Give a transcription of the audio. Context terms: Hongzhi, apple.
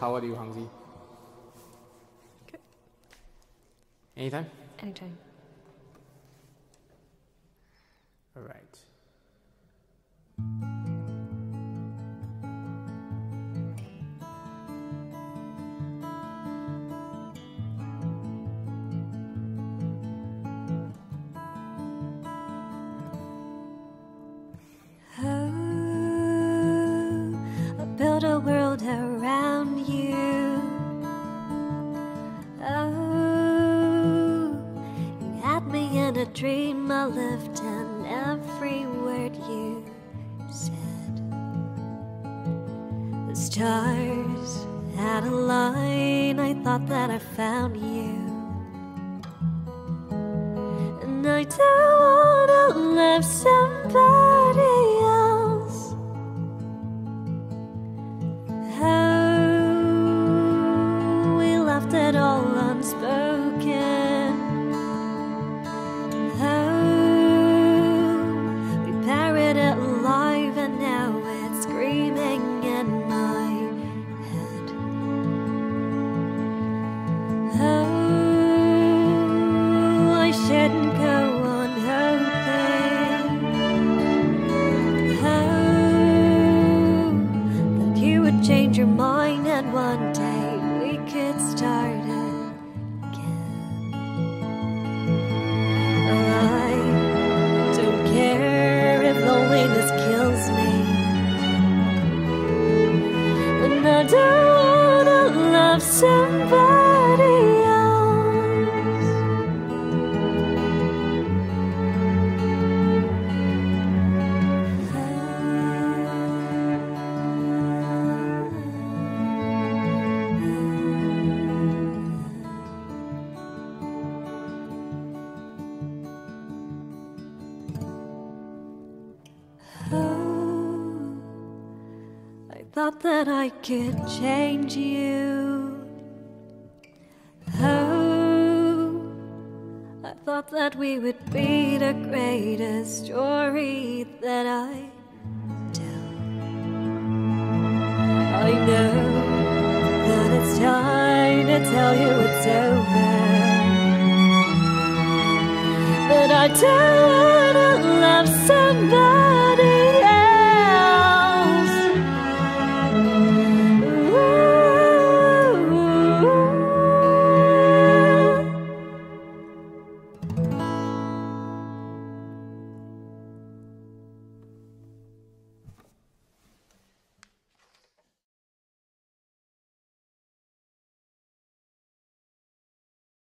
How are you, Hongzhi? Good. Anytime? Anytime. All right. Around you, oh, you had me in a dream I lived in every word you said. The stars had a line, I thought that I found you, and I don't want to love somebody else. Change your mind and one day we could start again. I don't care if loneliness kills me, and I don't wanna love somebody else. Oh, I thought that I could change you. Oh, I thought that we would be the greatest story that I tell. I know that it's time to tell you it's over, but I don't want to love somebody.